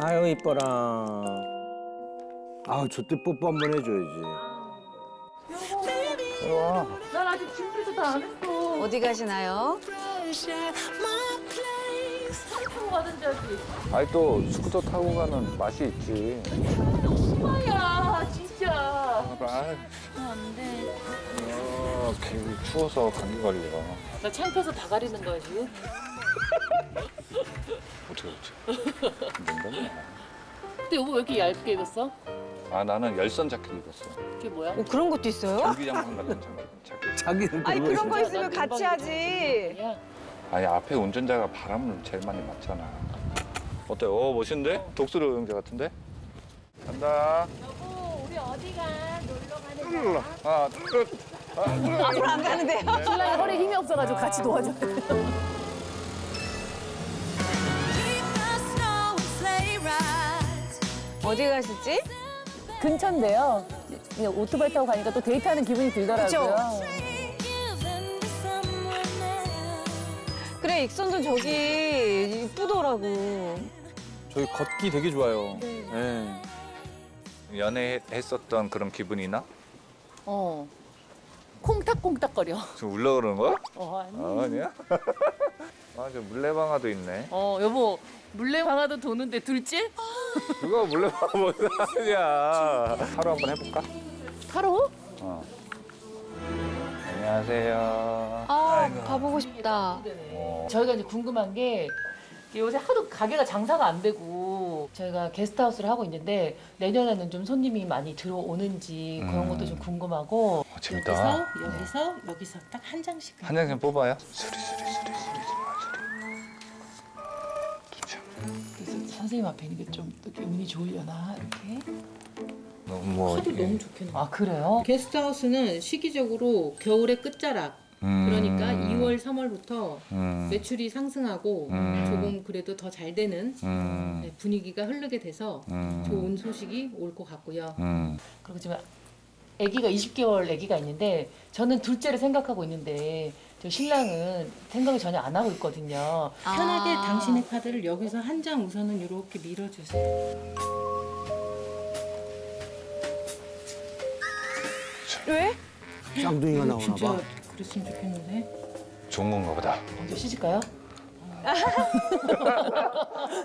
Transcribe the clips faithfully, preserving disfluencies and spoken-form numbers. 아유 이뻐라. 아우 저때 뽀뽀 한번 해줘야지. 와. 난 아직 준비도 다 안 했어. 어디 가시나요? 타고 가든지 하지. 아니 또 스쿠터 타고 가는 맛이 있지. 오마야 진짜. 안 돼. 아, 괜히 추워서 감기 걸려. 나 창피해서 다 가리는 거야 지금? 어떻게 어떻게. 농담이야. 근데 여보 왜 이렇게 얇게 입었어? 아 나는 열선 자켓 입었어. 그게 뭐야? 어, 그런 것도 있어요? 장기장판 같은 자켓. 자기는 아니 그런 거 있으면 같이 하지. 아니 앞에 운전자가 바람을 제일 많이 맞잖아. 어때? 어 멋있는데? 어. 독수리 여행자 같은데? 간다. 여보 우리 어디가 놀러 가는 거야? 아, 아, 앞으로 안 가는데요? 신랑이 허리에 힘이 없어가지고 같이 도와줘야 돼. 어디 가시지? 근처인데요. 그냥 오토바이 타고 가니까 또 데이트하는 기분이 들더라고요. 그쵸? 그래, 익선도 저기 이쁘더라고. 저기 걷기 되게 좋아요. 네. 네. 연애했었던 그런 기분이나? 어. 콩닥콩닥거려. 지금 울려 그러는 거야? 어, 아니. 아, 아니야? 아, 저 물레방아도 있네. 어, 여보, 물레방아도 도는데 둘째? 누가 물레방아 뭔 아니야. 하루 한번 해볼까? 하루? 어. 안녕하세요. 아, 가보고 싶다. 어. 저희가 이제 궁금한 게 요새 하도 가게가 장사가 안 되고 저희가 게스트하우스를 하고 있는데 내년에는 좀 손님이 많이 들어오는지 음. 그런 것도 좀 궁금하고. 어, 재밌다. 여기서, 여기서, 네. 여기서 딱 한 장씩. 한 장씩 뽑아요? 수리, 수리, 수리, 수리, 수리, 수리. 그래서 선생님 앞에 있는 게 좀 이렇게 운이 좋으려나, 이렇게. 뭐 카드 이렇게. 너무 좋겠네. 아 그래요? 게스트하우스는 시기적으로 겨울의 끝자락. 음... 그러니까 이월 삼월부터 음... 매출이 상승하고 음... 조금 그래도 더 잘 되는 음... 네, 분위기가 흐르게 돼서 음... 좋은 소식이 올 것 같고요. 음... 그리고 지금 아기가 이십 개월 아기가 있는데 저는 둘째를 생각하고 있는데 저 신랑은 생각을 전혀 안 하고 있거든요. 아... 편하게 당신의 카드를 여기서 한 장 우선은 이렇게 밀어주세요. 왜? 쌍둥이가 나오나 진짜 봐. 그랬으면 좋겠는데. 좋은 건가 보다. 언제 시집가요?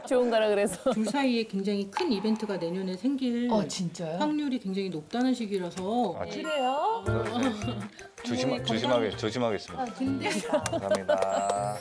좋은 거라 그래서. 둘 사이에 굉장히 큰 이벤트가 내년에 생길 어, 진짜요? 확률이 굉장히 높다는 시기라서. 아, 그래요? 네. 조심하, 조심하게, 조심하겠습니다. 아, 근데... 감사합니다.